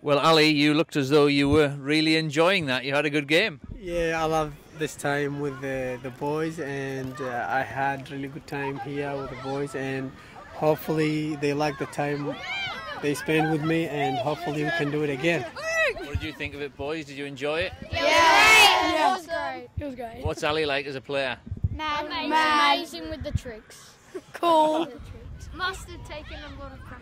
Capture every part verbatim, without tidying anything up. Well, Ali, you looked as though you were really enjoying that. You had a good game. Yeah, I love this time with the, the boys, and uh, I had really good time here with the boys, and hopefully they like the time they spend with me, and hopefully we can do it again. What did you think of it, boys? Did you enjoy it? Yeah, yeah. It was great. It was great. What's Ali like as a player? Mad. Amazing. Mad. Amazing with the tricks. Cool. Must have taken a lot of practice.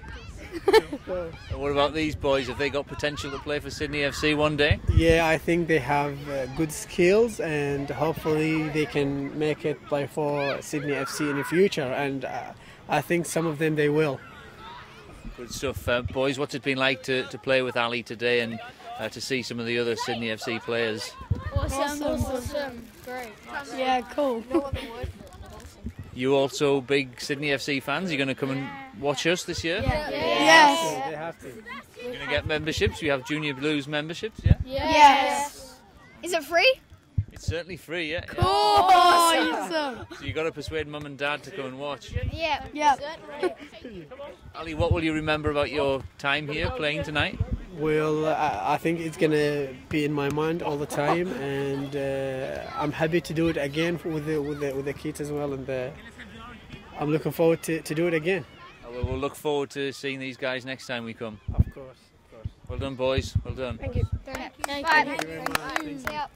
What about these boys? Have they got potential to play for Sydney F C one day? Yeah, I think they have uh, good skills, and hopefully they can make it play for Sydney F C in the future, and uh, I think some of them they will. Good stuff. Uh, boys, what's it been like to, to play with Ali today, and uh, to see some of the other Sydney F C players? Awesome. Awesome. Awesome. Great. Awesome. Yeah, cool. You also big Sydney F C fans? You're going to come and watch us this year? Yeah. Yes. They have to. You're going to get memberships. We have Junior Blues memberships, yeah? Yes. yes. Is it free? It's certainly free, yeah. Cool. Yeah. Awesome. So you've got to persuade mum and dad to come and watch. Yeah. Yeah. Ali, what will you remember about your time here playing tonight? Well, I think it's going to be in my mind all the time, and uh, I'm happy to do it again with the, with the, with the kids as well, and uh, I'm looking forward to, to do it again. Well, we'll look forward to seeing these guys next time we come. Of course, of course. Well done, boys. Well done. Thank you. Thank you. Thank you. Thank you. Thank you very much. Thank you.